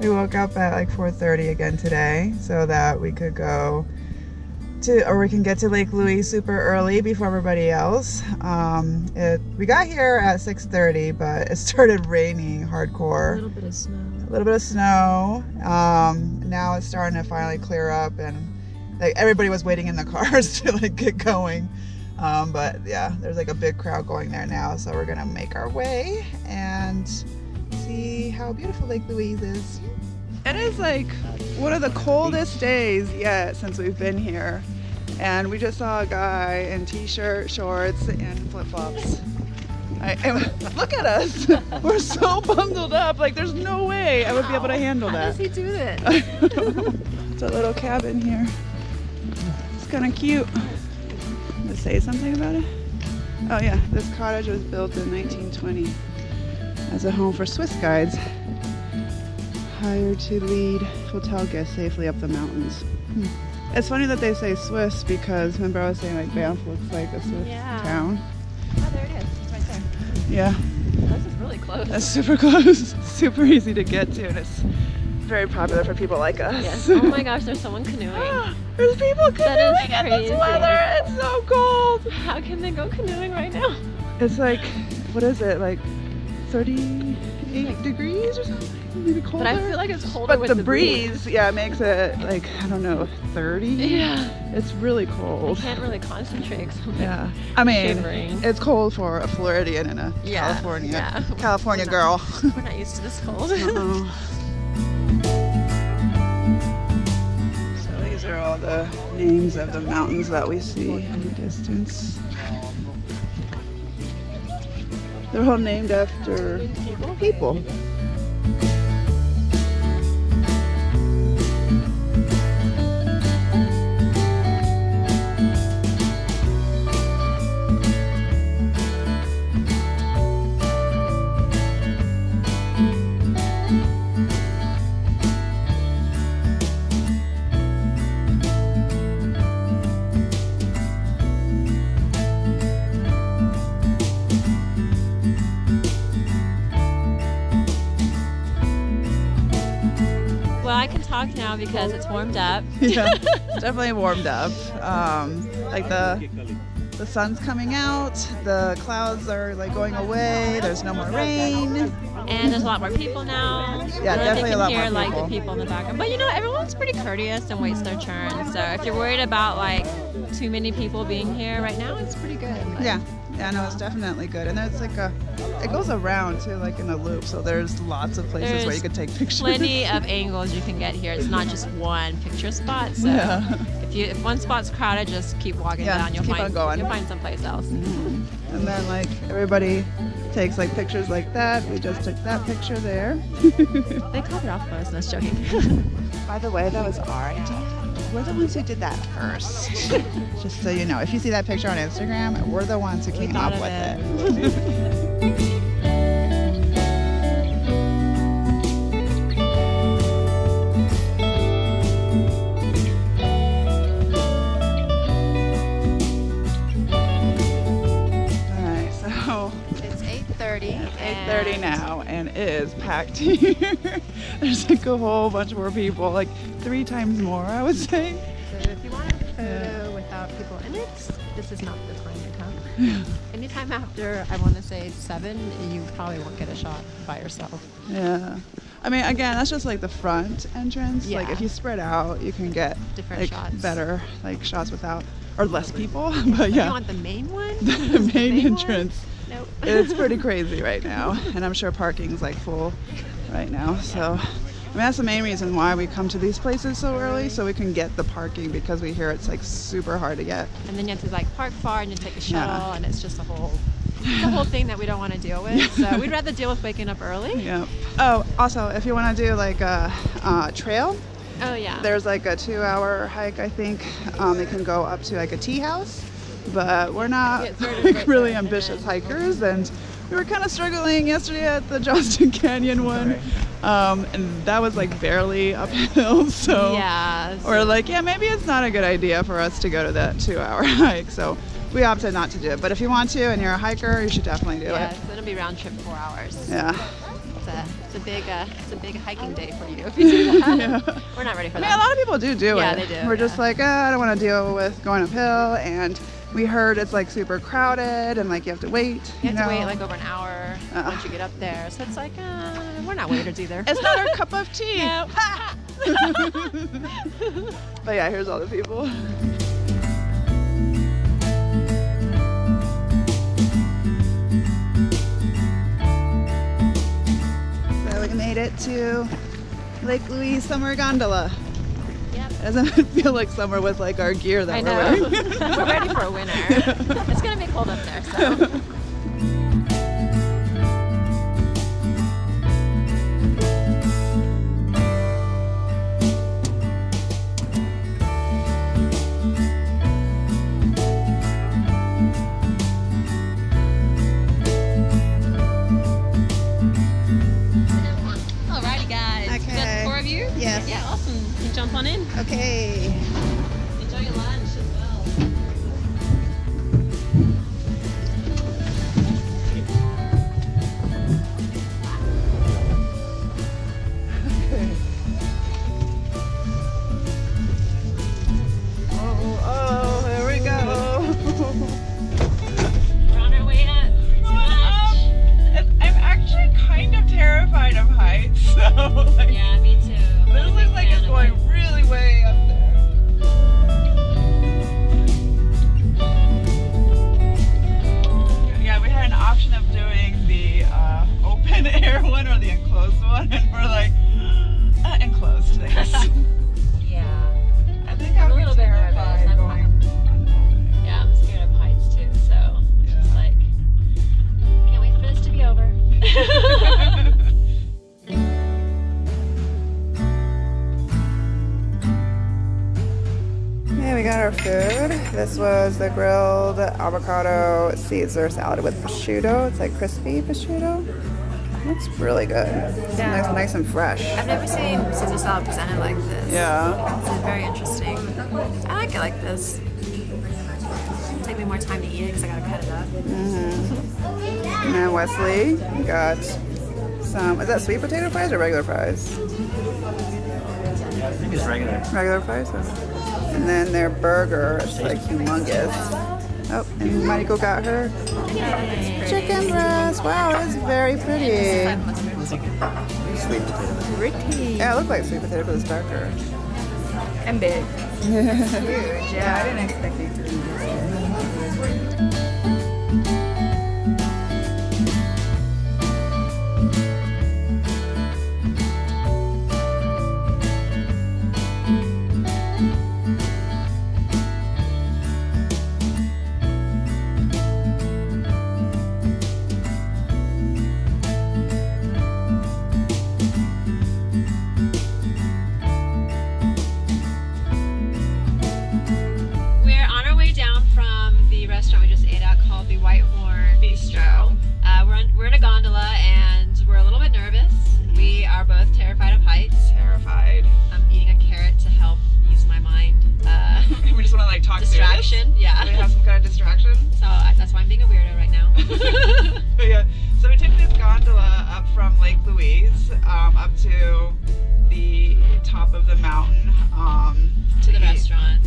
We woke up at like 4:30 again today so that we could go to, or we can get to Lake Louise super early before everybody else. We got here at 6:30, but it started raining hardcore. A little bit of snow. Now it's starting to finally clear up, and like everybody was waiting in the cars to like get going. But yeah, there's like a big crowd going there now, so we're gonna make our way and see how beautiful Lake Louise is. It is like one of the coldest days yet since we've been here, and we just saw a guy in t-shirt, shorts, and flip-flops. Look at us! We're so bundled up, like there's no way I would be able to handle that. How does he do that? It's a little cabin here. It's kind of cute. Let's say something about it. Oh yeah, this cottage was built in 1920 as a home for Swiss guides hired to lead hotel guests safely up the mountains. It's funny that they say Swiss because remember I was saying like Banff looks like a Swiss town. Oh, there it is, right there. Yeah. This is really close. That's super close. Super easy to get to, and it's very popular for people like us. Yes. Oh my gosh, there's someone canoeing. There's people canoeing in this weather. It's so cold. How can they go canoeing right now? It's like, what is it, like 38 degrees or something? Maybe colder. But I feel like it's colder with the breeze. Yeah, it makes it like, I don't know, 30. Yeah. It's really cold. I can't really concentrate. Yeah. I mean, shivering. It's cold for a Floridian and a California girl. We're not used to this cold. These are all the names of the mountains that we see in the distance. They're all named after people. I can talk now because it's warmed up. Yeah, it's definitely warmed up. Like the sun's coming out, the clouds are like going away, there's no more rain. And there's a lot more people now. Yeah, definitely a lot more people. You can hear like the people in the background. But you know, everyone's pretty courteous and waits their turn. So if you're worried about like too many people being here right now, it's pretty good. Like, yeah, no, it's definitely good. And there's like it goes around too, like in a loop. So there's lots of places where you can take pictures. Plenty of angles you can get here. It's not just one picture spot. So if one spot's crowded, just keep walking down. You'll find someplace else. Mm-hmm. And then like everybody takes like pictures like that. We just took that picture there. They covered off for us. I was joking. By the way, that was our idea. We're the ones who did that first. Just so you know, if you see that picture on Instagram, we're the ones who came up with it. It's 8:30 now, and it is packed here. There's like a whole bunch more people, like 3 times more, I would say. So if you want a photo without people in it, this is not the time to come. Anytime after, I want to say 7, you probably won't get a shot by yourself. Yeah. I mean, again, that's just like the front entrance. Yeah. Like if you spread out, you can get different like, shots. Better like shots without, or less people. But yeah. You want the main one? The main entrance. One? Nope. It's pretty crazy right now, and I'm sure parking's like full right now. So, I mean, that's the main reason why we come to these places so early, so we can get the parking, because we hear it's like super hard to get. And then you have to like park far and you take a shuttle, and it's just a whole thing that we don't want to deal with. So we'd rather deal with waking up early. Yeah. Oh, also, if you want to do like a trail. Oh yeah. There's like a 2-hour hike, I think. It can go up to like a tea house. But we're not like, really ambitious hikers, and we were kind of struggling yesterday at the Johnston Canyon one, and that was like barely uphill, so we're like, yeah, maybe it's not a good idea for us to go to that 2-hour hike, so we opted not to do it. But if you want to and you're a hiker, you should definitely do it. Yeah, so it'll be round trip 4 hours. Yeah. It's it's a big hiking day for you if you do that. Yeah. We're not ready for that. I mean, a lot of people do it. Yeah, they do. We're just like, oh, I don't want to deal with going uphill, and we heard it's like super crowded and like you have to wait. You have to wait like over an hour once you get up there. So it's like, we're not waiters either. It's not our cup of tea. No. But yeah, here's all the people. We made it to Lake Louise Summer Gondola. Yep. It doesn't feel like summer with like our gear that we're wearing. We're ready for a winter. Yeah. It's gonna be cold up there, so. Yeah, awesome. You jump on in. Okay. Enjoy your lunch as well. Okay. Oh, there we go. We're on our way up. I'm actually kind of terrified of heights, so like, yeah, me too. This looks like it's going really way up there. Yeah, we had an option of doing the open air one or the enclosed one, and we're like, enclosed, I guess. Yeah. I think I'm a little bit nervous. Yeah, I'm scared of heights too, so I'm just like, can't wait for this to be over. We got our food. This was the grilled avocado Caesar salad with prosciutto. It's like crispy prosciutto. It looks really good. It's nice and fresh. I've never seen Caesar salad presented like this. Yeah. It's very interesting. I like it like this. It'll take me more time to eat it because I gotta cut it up. Mm-hmm. And then Wesley got some, is that sweet potato fries or regular fries? I think it's regular. Regular fries? And then their burger is like humongous. Oh, and Michael got her chicken breast. Wow, it's very pretty. Sweet potato. Pretty. Yeah, it looked like sweet potato, but it's darker. And big. Huge, yeah. I didn't expect it to be this big. Up to the top of the mountain to the restaurant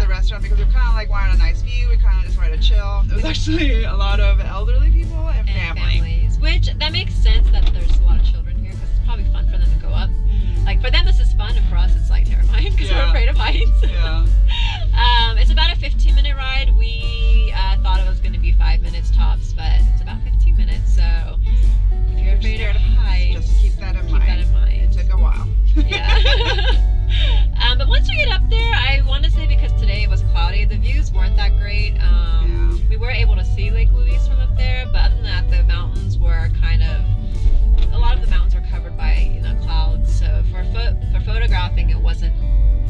the restaurant, because we kind of like wanted a nice view. We kind of just wanted to chill. It was actually a lot of elderly people and families, which that makes sense that there's a lot of children here because it's probably fun for them to go up. Like for them this is fun, and for us it's like terrifying because we're afraid of heights. Yeah. It's about a 15-minute ride. We thought it was going to be 5 minutes tops, but it's about 15 minutes. So if you're afraid of heights, just keep that in mind. It took a while. Yeah. But once you get up there, I want to say because today it was cloudy, the views weren't that great. We were able to see Lake Louise from up there, but other than that, the mountains were kind of, a lot of the mountains are covered by clouds. So for photographing, it wasn't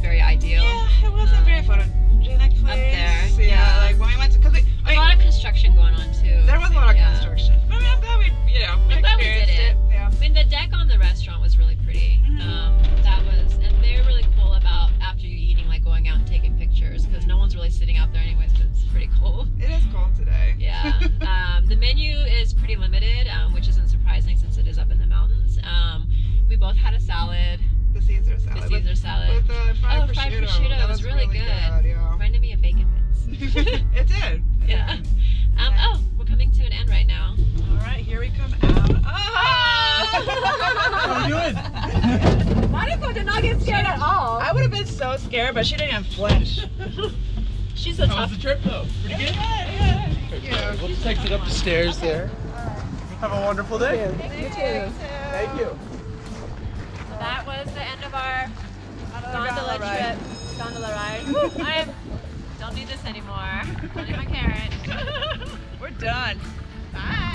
very ideal. Yeah, it wasn't very photogenic place. Up there, yeah. Like when we went to, cause like, a lot of construction going on too. There was a lot of construction. But I mean, I'm glad we, you know, we experienced it. Yeah. I mean, the deck on the restaurant was really pretty. Mm-hmm. That was, and they're really cool about after you eating, like going out and taking pictures, because no one's really sitting out there anyways. But it's pretty cold. It is cold today. Yeah. The menu is pretty limited, which isn't surprising since it is up in the mountains. was really, really good. Yeah. Reminded me of bacon bits. It did. Yeah. Oh, we're coming to an end right now. All right, here we come out. Oh! How are you doing? Monica did not get scared at all. I would have been so scared, but she didn't have flinch. She's a tough. How was the trip though? Pretty good? Yeah, yeah. Yeah. We'll just exit up the stairs there. Have a wonderful day. You too. Thank you. So that was the end of our gondola trip. Gondola ride. I don't need this anymore. Don't need my carrot. We're done. Bye.